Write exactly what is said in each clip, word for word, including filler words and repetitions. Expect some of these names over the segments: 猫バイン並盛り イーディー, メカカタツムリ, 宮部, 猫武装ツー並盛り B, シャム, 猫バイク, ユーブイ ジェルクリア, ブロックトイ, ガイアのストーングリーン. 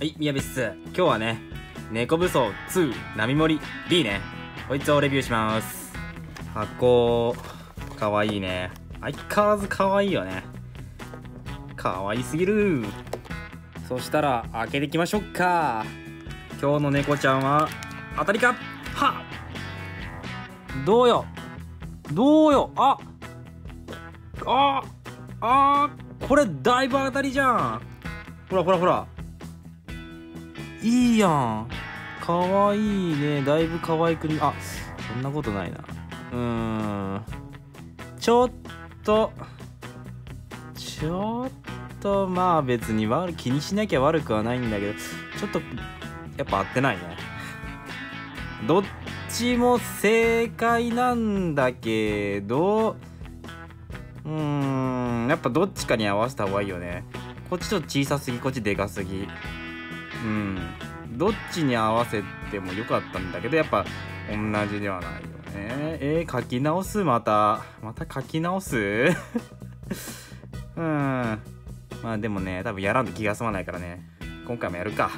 はい、宮部っす。今日はね、猫武装ツー並盛り B ね、こいつをレビューします。箱かわいいね。相変わらずかわいいよね。かわいすぎる。そしたら開けていきましょうか。今日の猫ちゃんは当たりか。はっ、どうよどうよ。あああー、これだいぶ当たりじゃん。ほらほらほら、いいやん。かわいいね。だいぶかわいくに、あ、そんなことないな。うーん、ちょっとちょっとまあ別に悪気にしなきゃ悪くはないんだけど、ちょっとやっぱ合ってないね。どっちも正解なんだけど、うーん、やっぱどっちかに合わせた方がいいよね。こっちちょっと小さすぎ、こっちでかすぎ。うん、どっちに合わせてもよかったんだけど、やっぱ同じではないよね。えー、書き直す。またまた書き直すうん、まあでもね、多分やらんと気が済まないからね、今回もやるか。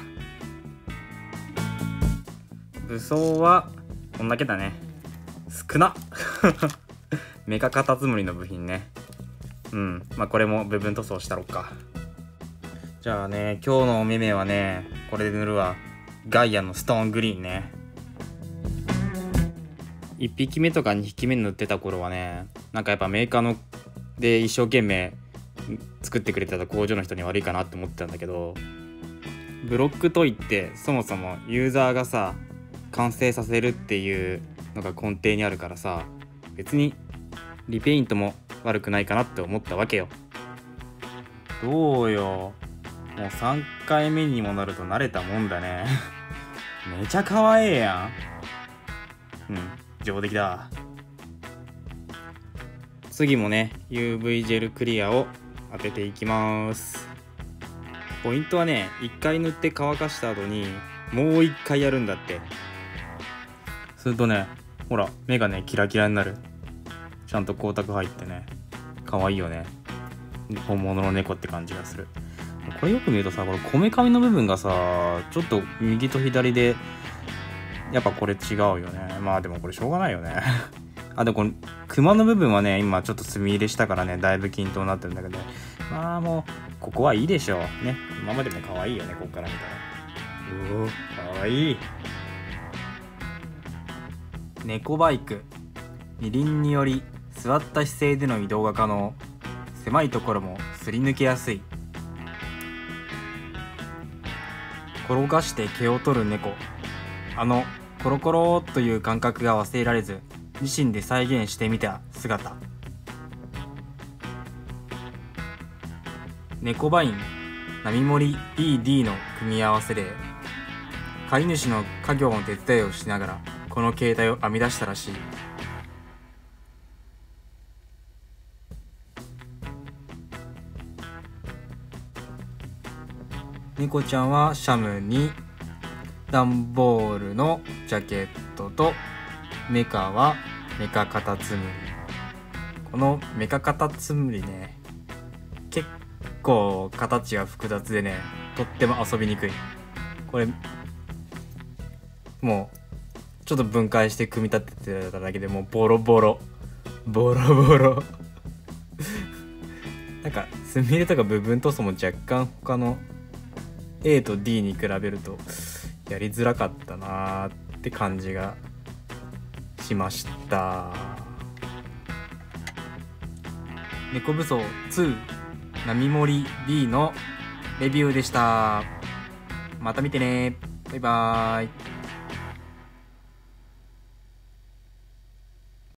武装はこんだけだね。少なメカカタツムリの部品ね。うん、まあこれも部分塗装したろっか。じゃあね、今日のお目目はね、これで塗るわ。ガイアのストーングリーンね。いっぴきめとかにひきめ塗ってた頃はね、なんかやっぱメーカーので一生懸命作ってくれてた工場の人に悪いかなって思ってたんだけど、ブロックトイってそもそもユーザーがさ完成させるっていうのが根底にあるからさ、別にリペイントも悪くないかなって思ったわけよ。どうよ、もうさんかいめにもなると慣れたもんだねめちゃかわええやん。うん、上出来だ。次もね ユーブイ ジェルクリアを当てていきます。ポイントはね、いっかい塗って乾かした後にもういっかいやるんだって。するとね、ほら目がねキラキラになる。ちゃんと光沢入ってね、かわいいよね。本物の猫って感じがする。これよく見るとさ、これこめかみの部分がさちょっと右と左でやっぱこれ違うよね。まあでもこれしょうがないよねあ、でもこのクマの部分はね今ちょっと墨入れしたからね、だいぶ均等になってるんだけど、ね、まあもうここはいいでしょうね。今までも可愛いよね、ここから見たら。うお、かわいい。猫バイク、二輪により座った姿勢での移動が可能。狭いところもすり抜けやすい。転がして毛を取る猫。あのコロコロという感覚が忘れられず、自身で再現してみた姿。猫バイン並盛り イーディー の組み合わせで、飼い主の家業の手伝いをしながらこの形態を編み出したらしい。猫ちゃんはシャムに段ボールのジャケットと、メカはメカカタツムリ。このメカカタツムリね、結構形が複雑でね、とっても遊びにくい。これもうちょっと分解して組み立ててただけでもうボロボロボロボロなんか墨入れとか部分塗装も若干他のA と D に比べるとやりづらかったなーって感じがしました。猫武装ツー並盛り B のレビューでした。また見てね。バイバーイ。